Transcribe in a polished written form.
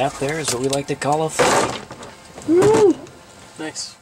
that there is what we like to call a flip. Nice.